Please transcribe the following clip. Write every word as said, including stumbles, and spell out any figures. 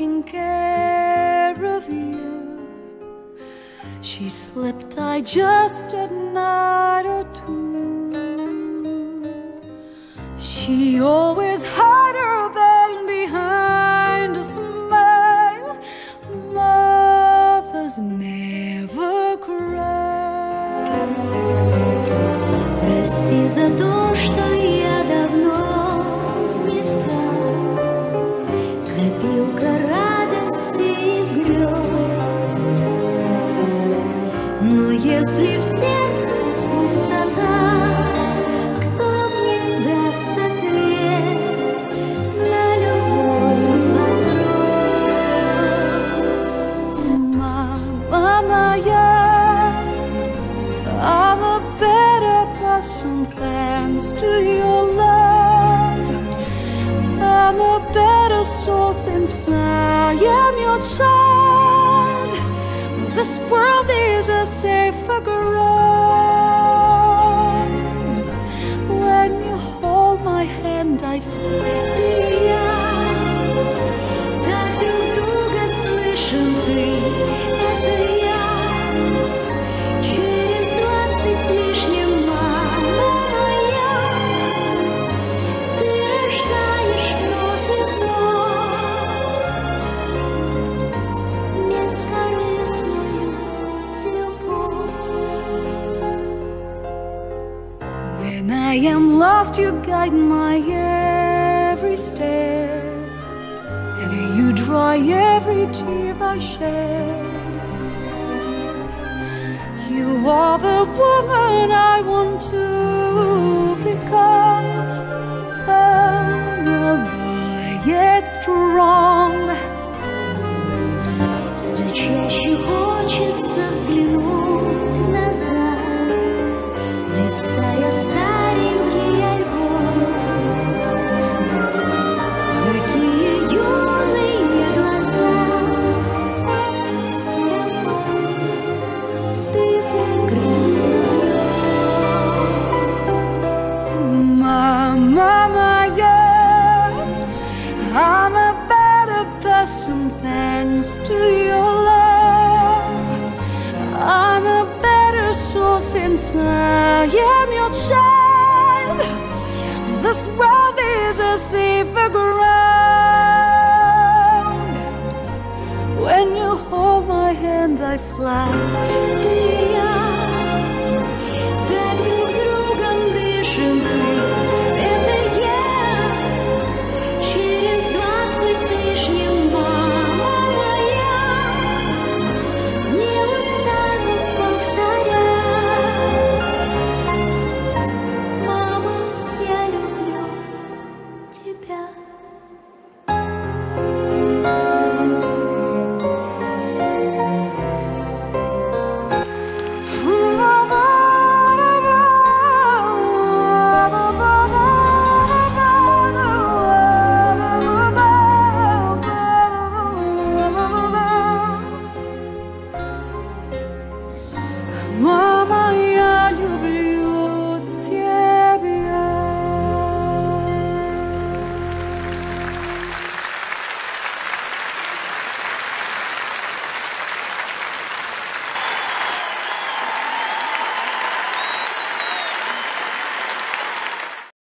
taking care of you. She slipped, I just a night or two. She always had her pain behind a smile. Mothers never cry. Прости за то, что я давно. Но если в сердце пустота, кто мне даст ответ на любой вопрос? Мама моя, I'm a better person thanks to your love. I'm a better soul since I am your child. This world is a safer ground. When you hold my hand, I feel deep. When I am lost, you guide my every step, and you dry every tear I shed. You are the woman I want to become, vulnerable yet strong. Все чаще хочется взглянуть назад, листая старенький альбом. Какие юные глаза, ты прекрасна. Мама моя, I'm a better person thanks to your love. I'm a better soul since I am your child. This world is a safer ground. When you hold my hand, I fly.